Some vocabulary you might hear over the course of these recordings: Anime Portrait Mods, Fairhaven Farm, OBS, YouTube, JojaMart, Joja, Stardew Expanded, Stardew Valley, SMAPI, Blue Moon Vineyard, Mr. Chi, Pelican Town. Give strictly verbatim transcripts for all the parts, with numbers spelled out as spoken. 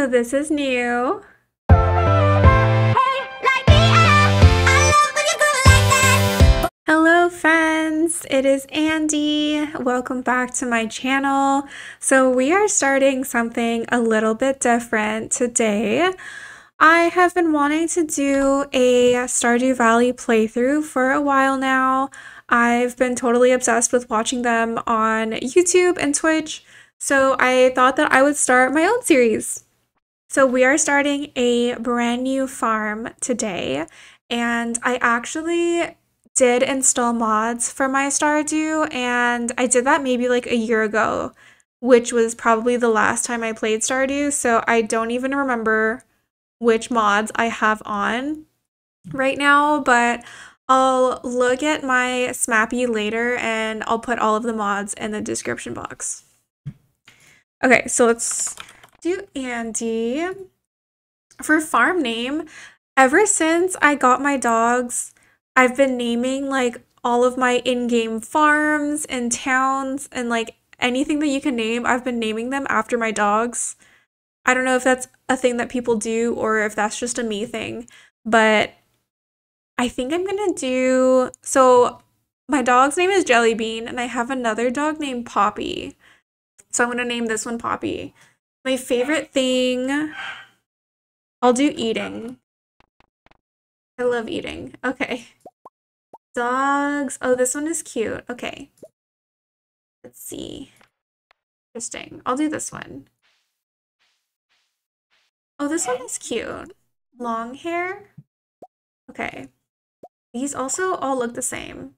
So this is new. Hey, like me, I love when you do it like that. Hello friends, it is Andy. Welcome back to my channel. So we are starting something a little bit different today. I have been wanting to do a Stardew Valley playthrough for a while now. I've been totally obsessed with watching them on YouTube and Twitch, so I thought that I would start my own series. So we are starting a brand new farm today, and I actually did install mods for my Stardew, and I did that maybe like a year ago, which was probably the last time I played Stardew, so I don't even remember which mods I have on right now, but I'll look at my SMAPI later and I'll put all of the mods in the description box. Okay, so let's do Andy. For farm name, ever since I got my dogs, I've been naming like all of my in-game farms and towns and like anything that you can name, I've been naming them after my dogs. I don't know if that's a thing that people do or if that's just a me thing, but I think I'm gonna do, so my dog's name is Jelly Bean and I have another dog named Poppy. So I'm gonna name this one Poppy. My favorite thing, I'll do eating. I love eating, okay. Dogs, oh this one is cute, okay. Let's see, interesting, I'll do this one. Oh this one is cute, long hair, okay. These also all look the same.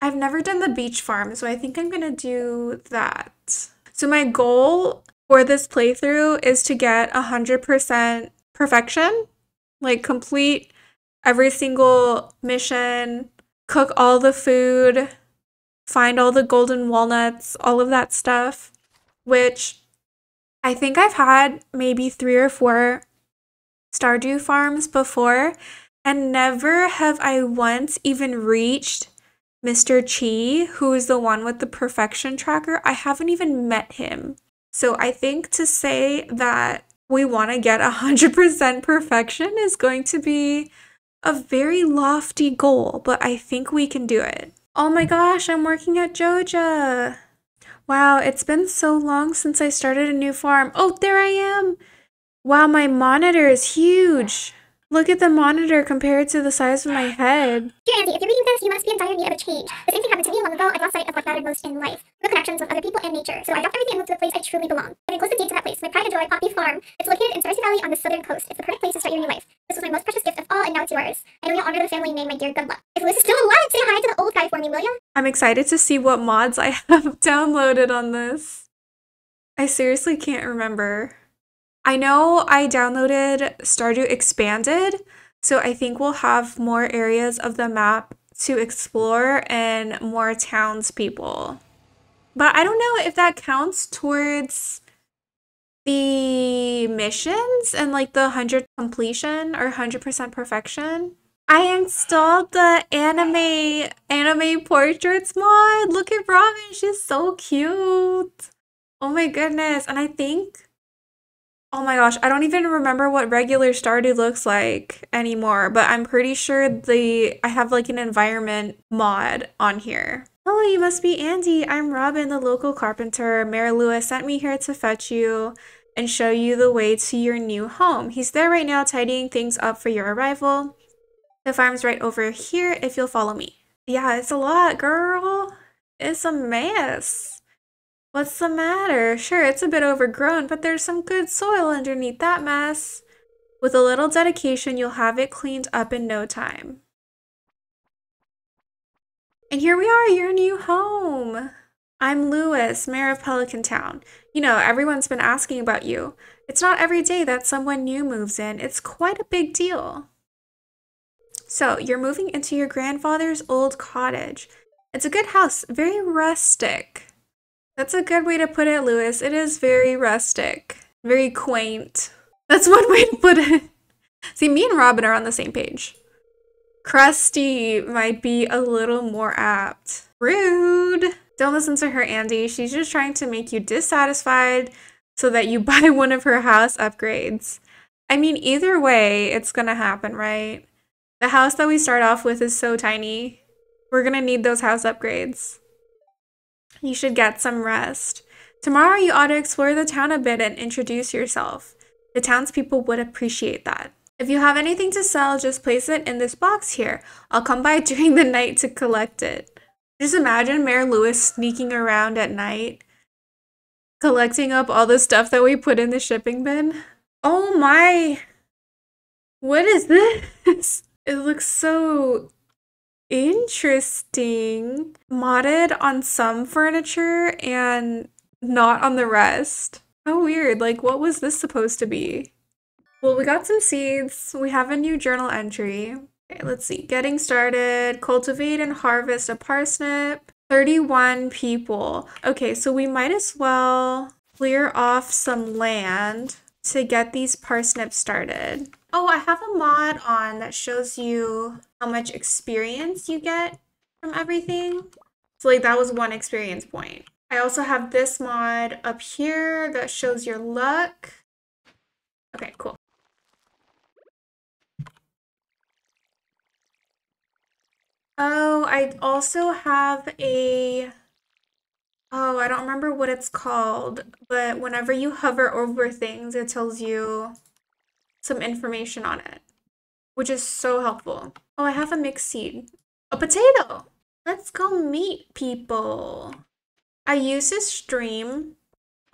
I've never done the beach farm, so I think I'm gonna do that. So my goal for this playthrough is to get one hundred percent perfection, like complete every single mission, cook all the food, find all the golden walnuts, all of that stuff, which I think I've had maybe three or four Stardew farms before. And never have I once even reached Mister Chi, who is the one with the perfection tracker. I haven't even met him. So I think to say that we want to get one hundred percent perfection is going to be a very lofty goal, but I think we can do it. Oh my gosh, I'm working at Joja. Wow, it's been so long since I started a new farm. Oh, there I am. Wow, my monitor is huge. Look at the monitor compared to the size of my head. Dear Andy, if you're reading this, you must be in dire need of a change. The same thing happened to me long ago. I lost sight of what mattered most in life. No connections with other people and nature. So I dropped everything and moved to the place I truly belong. I've enclosed a deed to that place, my pride and joy, Poppy Farm. It's located in Stardew Valley on the southern coast. It's the perfect place to start your new life. This was my most precious gift of all, and now it's yours. I know you'll honor the family name, my dear. Good luck. If Liz is still alive, say hi to the old guy for me, will ya? I'm excited to see what mods I have downloaded on this. I seriously can't remember. I know I downloaded Stardew Expanded, so I think we'll have more areas of the map to explore and more townspeople. But I don't know if that counts towards the missions and like the one hundred completion or one hundred percent perfection. I installed the anime anime portraits mod. Look at Robin, she's so cute. Oh my goodness, and I think oh my gosh, I don't even remember what regular Stardew looks like anymore, but I'm pretty sure the I have like an environment mod on here. Hello, you must be Andy. I'm Robin, the local carpenter. Mayor Lewis sent me here to fetch you and show you the way to your new home. He's there right now tidying things up for your arrival. The farm's right over here if you'll follow me. Yeah, it's a lot, girl. It's a mess. What's the matter? Sure, it's a bit overgrown, but there's some good soil underneath that mess. With a little dedication, you'll have it cleaned up in no time. And here we are, your new home. I'm Lewis, mayor of Pelican Town. You know, everyone's been asking about you. It's not every day that someone new moves in. It's quite a big deal. So, you're moving into your grandfather's old cottage. It's a good house, very rustic. That's a good way to put it, Lewis. It is very rustic, very quaint. That's one way to put it. See, me and Robin are on the same page. Crusty might be a little more apt. Rude. Don't listen to her, Andy. She's just trying to make you dissatisfied so that you buy one of her house upgrades. I mean, either way, it's gonna happen, right? The house that we start off with is so tiny. We're gonna need those house upgrades. You should get some rest. Tomorrow you ought to explore the town a bit and introduce yourself. The townspeople would appreciate that. If you have anything to sell, just place it in this box here. I'll come by during the night to collect it. Just imagine Mayor Lewis sneaking around at night, collecting up all the stuff that we put in the shipping bin. Oh my! What is this? It looks so interesting. Modded on some furniture and not on the rest. How weird, like what was this supposed to be? Well, we got some seeds, we have a new journal entry. Okay, let's see, getting started, cultivate and harvest a parsnip, thirty-one people. Okay, so we might as well clear off some land to get these parsnips started. Oh, I have a mod on that shows you how much experience you get from everything. So like that was one experience point. I also have this mod up here that shows your luck. Okay, cool. Oh, I also have a... Oh, I don't remember what it's called, but whenever you hover over things, it tells you some information on it, which is so helpful. Oh, I have a mixed seed. A potato! Let's go meet people. I used to stream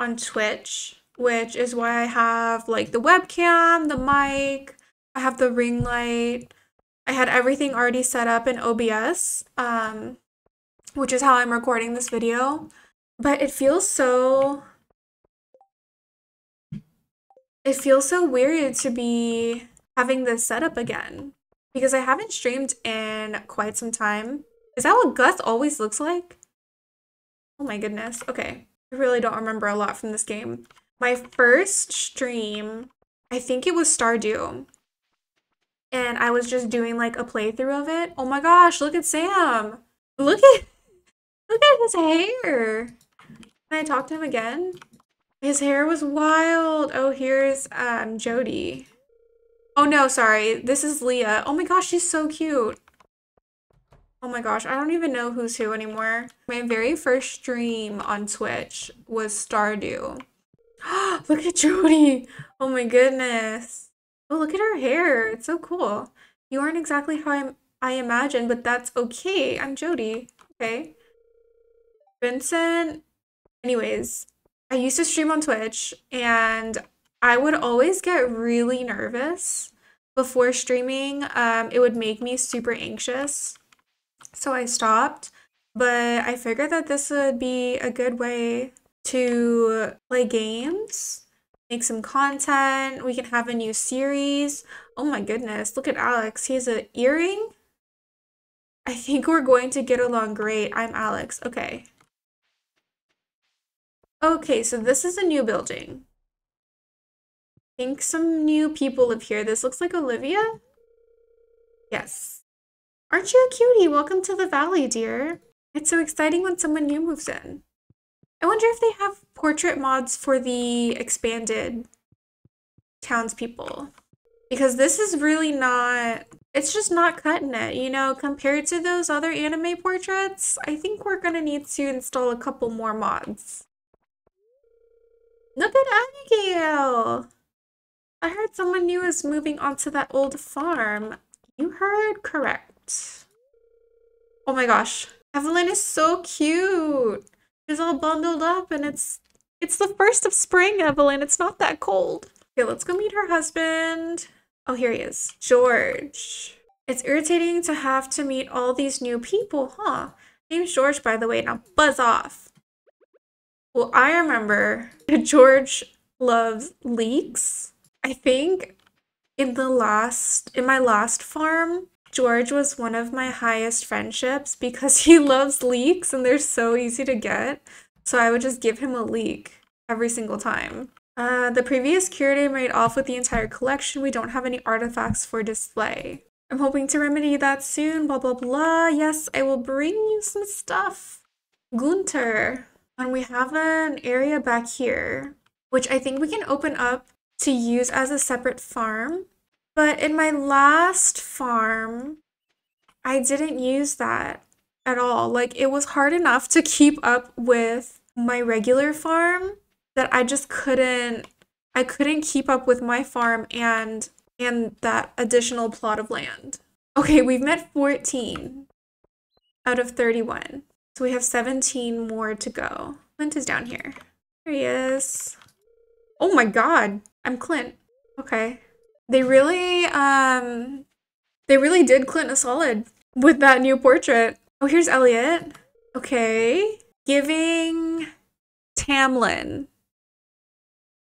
on Twitch, which is why I have like the webcam, the mic, I have the ring light. I had everything already set up in O B S, um, which is how I'm recording this video. But it feels so... It feels so weird to be having this setup again because I haven't streamed in quite some time. Is that what Gus always looks like? Oh my goodness. Okay. I really don't remember a lot from this game. My first stream, I think it was Stardew. And I was just doing like a playthrough of it. Oh my gosh, look at Sam. Look at look at his hair. Can I talk to him again? His hair was wild. Oh, here's um Jody. Oh no, sorry. This is Leah. Oh my gosh, she's so cute. Oh my gosh, I don't even know who's who anymore. My very first stream on Twitch was Stardew. Look at Jody! Oh my goodness. Oh, look at her hair. It's so cool. You aren't exactly how I'm, I imagined, but that's okay. I'm Jody. Okay. Vincent. Anyways, I used to stream on Twitch, and I would always get really nervous before streaming. Um, it would make me super anxious. So I stopped, but I figured that this would be a good way to play games, make some content. We can have a new series. Oh my goodness, look at Alex. He has an earring. I think we're going to get along great. I'm Alex. Okay. Okay, so this is a new building. I think some new people live here. This looks like Olivia. Yes. Aren't you a cutie? Welcome to the valley, dear. It's so exciting when someone new moves in. I wonder if they have portrait mods for the expanded townspeople. Because this is really not... It's just not cutting it, you know? Compared to those other anime portraits, I think we're gonna need to install a couple more mods. Look at Abigail! I heard someone new is moving onto that old farm. You heard correct. Oh my gosh, Evelyn is so cute. She's all bundled up and it's it's the first of spring, Evelyn. It's not that cold. Okay, let's go meet her husband. Oh, here he is, George. It's irritating to have to meet all these new people, huh? Name's George, by the way. Now buzz off. Well, I remember George loves leeks. I think in the last in my last farm, George was one of my highest friendships because he loves leeks and they're so easy to get. So I would just give him a leek every single time. Uh, the previous curator made off with the entire collection. We don't have any artifacts for display. I'm hoping to remedy that soon, blah, blah, blah. Yes, I will bring you some stuff. Gunther. And we have an area back here. which I think we can open up to use as a separate farm. But in my last farm, I didn't use that at all. Like, it was hard enough to keep up with my regular farm that I just couldn't, I couldn't keep up with my farm and, and that additional plot of land. Okay, we've met fourteen out of thirty-one. So we have seventeen more to go. Clint is down here. There he is. Oh my god, I'm Clint. Okay. They really, um, they really did Clint a solid with that new portrait. Oh, here's Elliot. Okay. Giving Tamlin.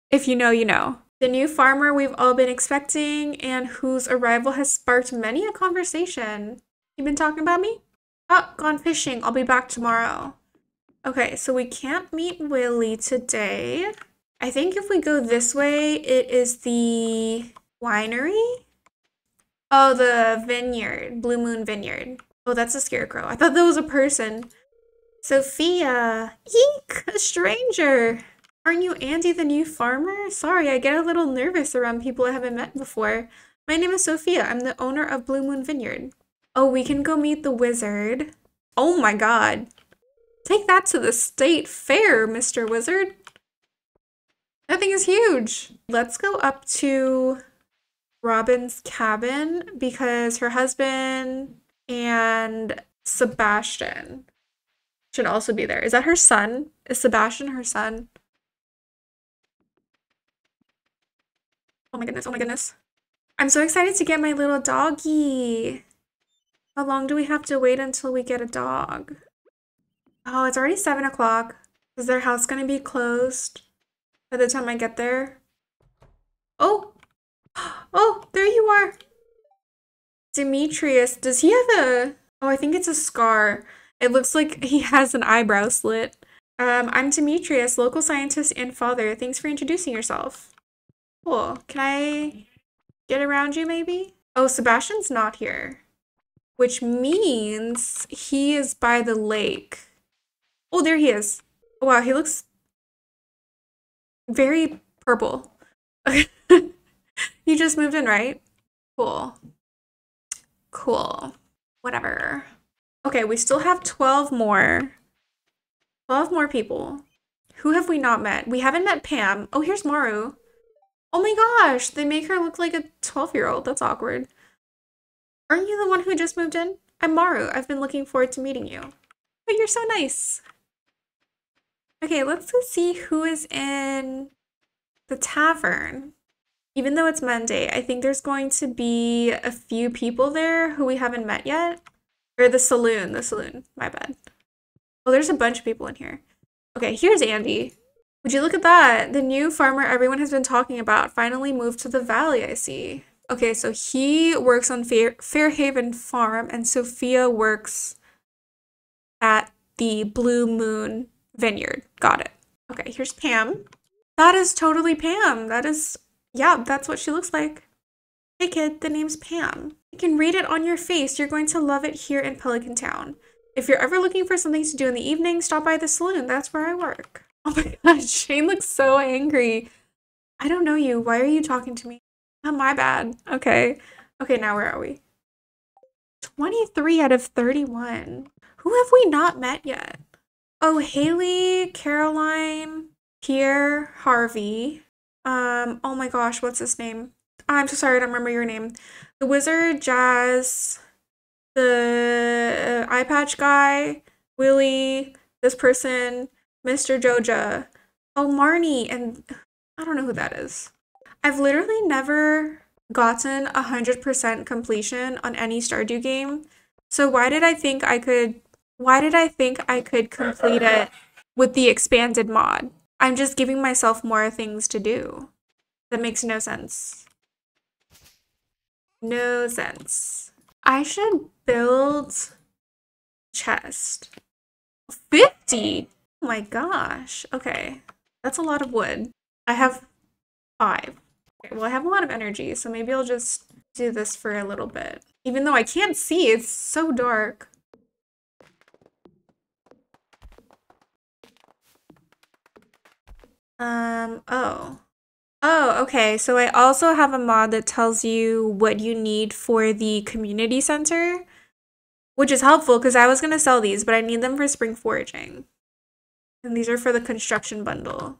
If you know, you know. The new farmer we've all been expecting and whose arrival has sparked many a conversation. You been talking about me? Oh, gone fishing. I'll be back tomorrow. Okay, so we can't meet Willie today. I think if we go this way, it is the winery? Oh, the vineyard. Blue Moon Vineyard. Oh, that's a scarecrow. I thought that was a person. Sophia. Eek! A stranger! Aren't you Andy the new farmer? Sorry, I get a little nervous around people I haven't met before. My name is Sophia. I'm the owner of Blue Moon Vineyard. Oh, we can go meet the wizard. Oh my god. Take that to the state fair, Mister Wizard. That thing is huge. Let's go up to Robin's cabin because her husband and Sebastian should also be there. Is that her son? Is Sebastian her son? Oh my goodness, oh my goodness. I'm so excited to get my little doggy. How long do we have to wait until we get a dog? Oh, it's already seven o'clock. Is their house going to be closed by the time I get there? Oh! Oh, there you are! Demetrius, does he have a... Oh, I think it's a scar. It looks like he has an eyebrow slit. Um, I'm Demetrius, local scientist and father. Thanks for introducing yourself. Cool. Can I get around you, maybe? Oh, Sebastian's not here. Which means he is by the lake. Oh, there he is. Oh, wow, he looks very purple. You just moved in, right? Cool. Cool. Whatever. Okay, we still have twelve more. twelve more people. Who have we not met? We haven't met Pam. Oh, here's Maru. Oh my gosh, they make her look like a twelve-year-old. That's awkward. Aren't you the one who just moved in? I'm Maru. I've been looking forward to meeting you. But you're so nice. Okay, let's go see who is in the tavern. Even though it's Monday, I think there's going to be a few people there who we haven't met yet. Or the saloon. The saloon. My bad. Oh, there's a bunch of people in here. Okay, here's Andy. Would you look at that? The new farmer everyone has been talking about finally moved to the valley, I see. Okay, so he works on Fair Fairhaven Farm, and Sophia works at the Blue Moon Vineyard. Got it. Okay, here's Pam. That is totally Pam. That is, yeah, that's what she looks like. Hey, kid, the name's Pam. You can read it on your face. You're going to love it here in Pelican Town. If you're ever looking for something to do in the evening, stop by the saloon. That's where I work. Oh my gosh, Shane looks so angry. I don't know you. Why are you talking to me? Oh, my bad. Okay. Okay, now where are we? twenty-three out of thirty-one. Who have we not met yet? Oh, Haley, Caroline, Pierre, Harvey. Um, oh my gosh, what's his name? I'm so sorry, I don't remember your name. The wizard, Jazz, the eye patch guy, Willie, this person, Mister Joja. Oh, Marnie, and I don't know who that is. I've literally never gotten one hundred percent completion on any Stardew game. So why did I think I could why did I think I could complete it with the expanded mod? I'm just giving myself more things to do. That makes no sense. No sense. I should build chest. fifty. Oh my gosh. Okay. That's a lot of wood. I have five. Well, I have a lot of energy, so maybe I'll just do this for a little bit. Even though I can't see, it's so dark. Um, oh. Oh, okay. So I also have a mod that tells you what you need for the community center, which is helpful because I was going to sell these, but I need them for spring foraging. And these are for the construction bundle.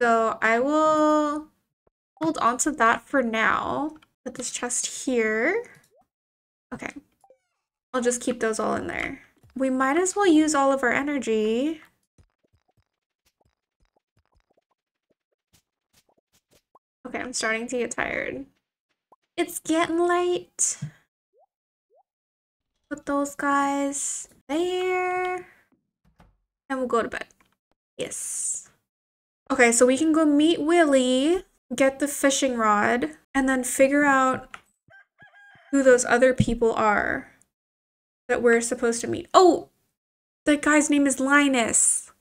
So I will hold on to that for now. Put this chest here. Okay. I'll just keep those all in there. We might as well use all of our energy. Okay, I'm starting to get tired. It's getting late. Put those guys there. And we'll go to bed. Yes. Okay, so we can go meet Willie, get the fishing rod, and then figure out who those other people are that we're supposed to meet. Oh! That guy's name is Linus.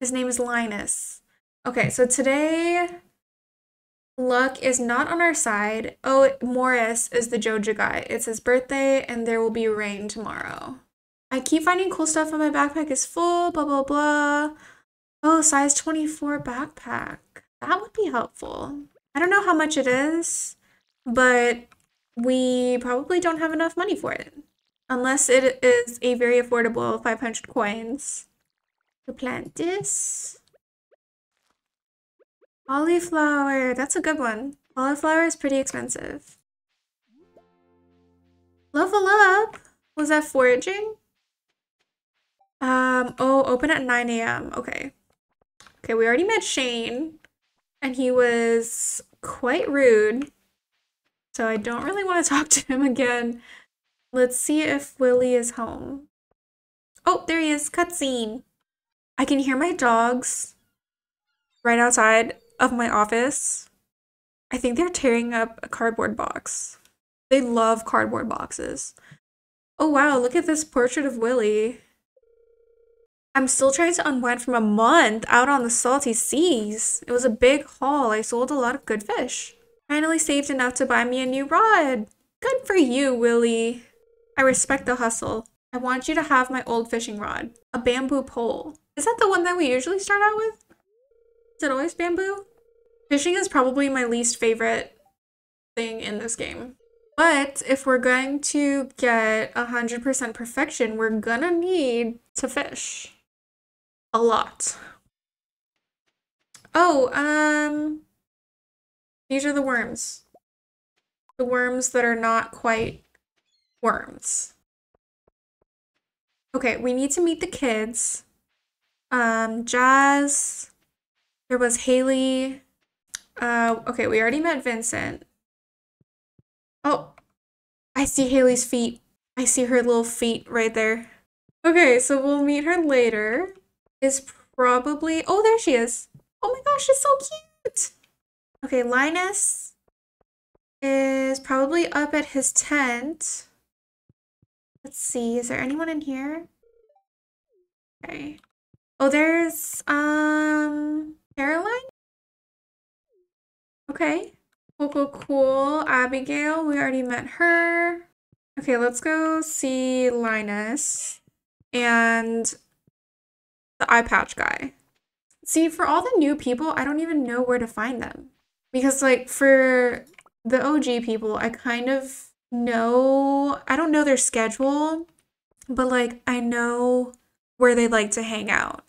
His name is Linus. Okay, so today... luck is not on our side. Oh, Morris is the Joja guy. It's his birthday and there will be rain tomorrow. I keep finding cool stuff and my backpack is full, blah, blah, blah. Oh, size twenty-four backpack. That would be helpful. I don't know how much it is, but we probably don't have enough money for it. Unless it is a very affordable five hundred coins. To plant this. Cauliflower, that's a good one. Cauliflower is pretty expensive. Level up! Was that foraging? Um, oh, open at nine A M Okay. Okay, we already met Shane, and he was quite rude, so I don't really want to talk to him again. Let's see if Willie is home. Oh, there he is. Cutscene. I can hear my dogs right outside of my office. I think they're tearing up a cardboard box. They love cardboard boxes. Oh wow, look at this portrait of Willie. I'm still trying to unwind from a month out on the salty seas. It was a big haul. I sold a lot of good fish. Finally saved enough to buy me a new rod. Good for you, Willie. I respect the hustle. I want you to have my old fishing rod. A bamboo pole. Is that the one that we usually start out with? Is it always bamboo? Fishing is probably my least favorite thing in this game. But if we're going to get one hundred percent perfection, we're gonna need to fish. A lot. Oh, um... these are the worms. The worms that are not quite worms. Okay, we need to meet the kids. Um, Jazz... there was Haley... Uh, okay, we already met Vincent. Oh, I see Haley's feet. I see her little feet right there. Okay, so we'll meet her later. Is probably... oh, there she is. Oh my gosh, she's so cute. Okay, Linus is probably up at his tent. Let's see, is there anyone in here? Okay. Oh, there's, um, Caroline? Okay, cool, cool, cool. Abigail, we already met her. Okay, let's go see Linus and the eye patch guy. See, for all the new people, I don't even know where to find them. Because, like, for the O G people, I kind of know... I don't know their schedule, but, like, I know where they like to hang out,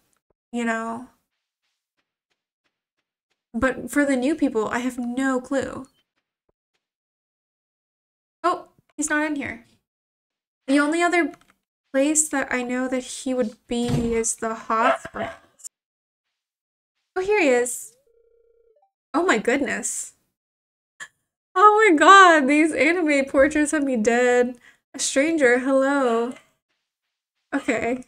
you know? But for the new people, I have no clue. Oh, he's not in here. The only other place that I know that he would be is the hot springs. Oh, here he is. Oh my goodness. Oh my god, these anime portraits have me dead. A stranger, hello. Okay.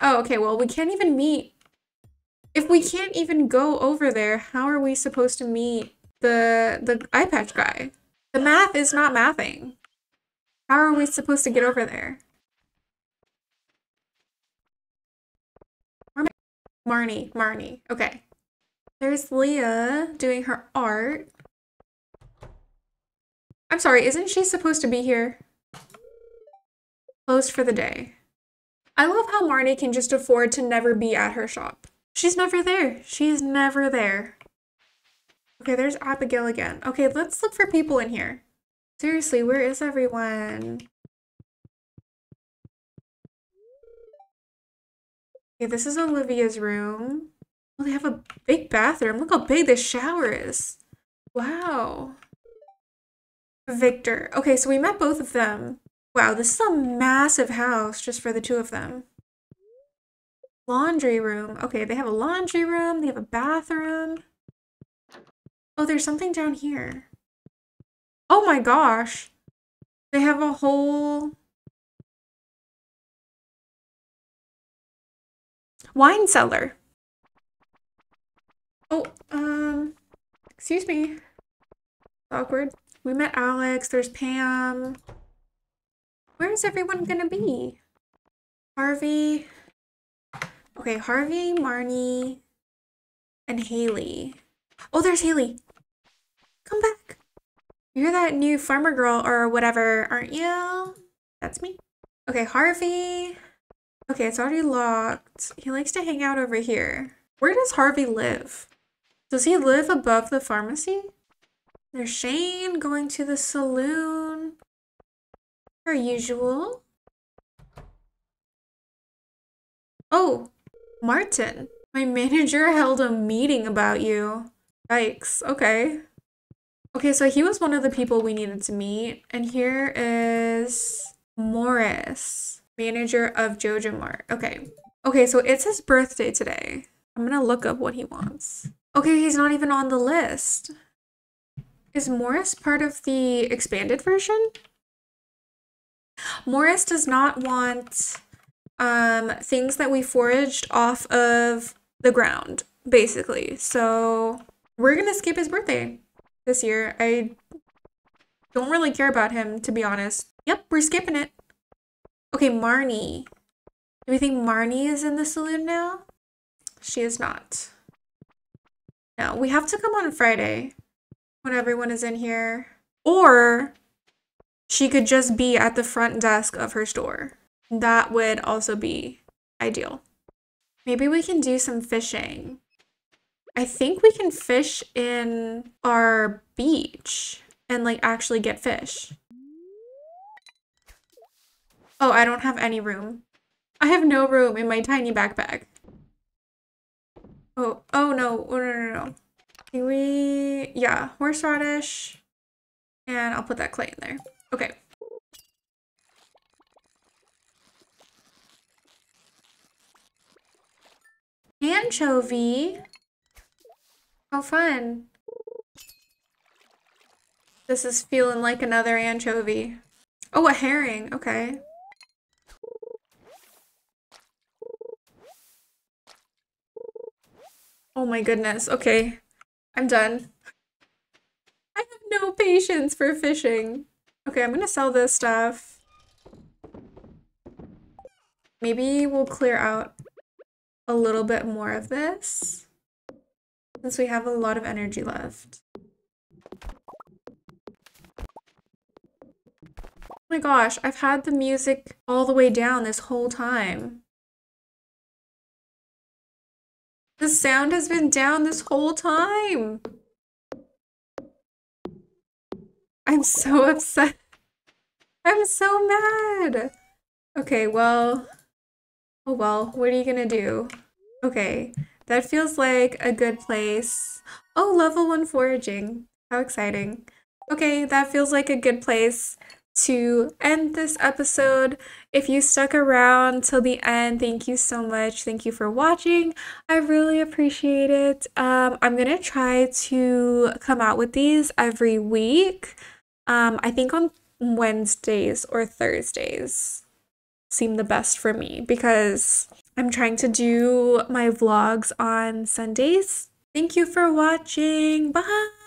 Oh, okay, well, we can't even meet. If we can't even go over there, how are we supposed to meet the the eye patch guy? The math is not mathing. How are we supposed to get over there? Marnie, Marnie, okay. There's Leah doing her art. I'm sorry, isn't she supposed to be here? Closed for the day. I love how Marnie can just afford to never be at her shop. She's never there. She's never there. Okay, there's Abigail again. Okay, let's look for people in here. Seriously, where is everyone? Okay, this is Olivia's room. Oh, they have a big bathroom. Look how big this shower is. Wow. Victor. Okay, so we met both of them. Wow, this is a massive house just for the two of them. Laundry room. Okay, they have a laundry room. They have a bathroom. Oh, there's something down here. Oh my gosh. They have a whole... wine cellar. Oh, um, excuse me. Awkward. We met Alex. There's Pam. Where is everyone gonna be? Harvey. Okay, Harvey, Marnie, and Haley. Oh, there's Haley. Come back. You're that new farmer girl or whatever, aren't you? That's me. Okay, Harvey. Okay, it's already locked. He likes to hang out over here. Where does Harvey live? Does he live above the pharmacy? There's Shane going to the saloon. Per usual. Oh, Martin. My manager held a meeting about you. Yikes. Okay. Okay, so he was one of the people we needed to meet. And here is Morris, manager of JojaMart. Okay. Okay, so it's his birthday today. I'm gonna look up what he wants. Okay, he's not even on the list. Is Morris part of the expanded version? Morris does not want um, things that we foraged off of the ground, basically. So we're gonna skip his birthday this year. I don't really care about him, to be honest. Yep, we're skipping it. Okay, Marnie. Do we think Marnie is in the saloon now? She is not. No, we have to come on Friday when everyone is in here. Or she could just be at the front desk of her store. That would also be ideal. Maybe we can do some fishing. I think we can fish in our beach and like actually get fish. Oh, I don't have any room. I have no room in my tiny backpack. Oh, oh no, oh no, no, no. Can we, yeah, horseradish. And I'll put that clay in there. Okay. Anchovy. How fun. This is feeling like another anchovy. Oh, a herring, okay. Oh my goodness, okay. I'm done. I have no patience for fishing. Okay, I'm gonna sell this stuff. Maybe we'll clear out a little bit more of this since we have a lot of energy left. Oh my gosh, I've had the music all the way down this whole time. The sound has been down this whole time. I'm so upset. I'm so mad. Okay, well, oh well, what are you gonna do? Okay, that feels like a good place. Oh, level one foraging. How exciting. Okay, that feels like a good place to end this episode. If you stuck around till the end, thank you so much. Thank you for watching. I really appreciate it. Um, I'm gonna try to come out with these every week. Um, I think on Wednesdays or Thursdays seem the best for me because I'm trying to do my vlogs on Sundays. Thank you for watching. Bye.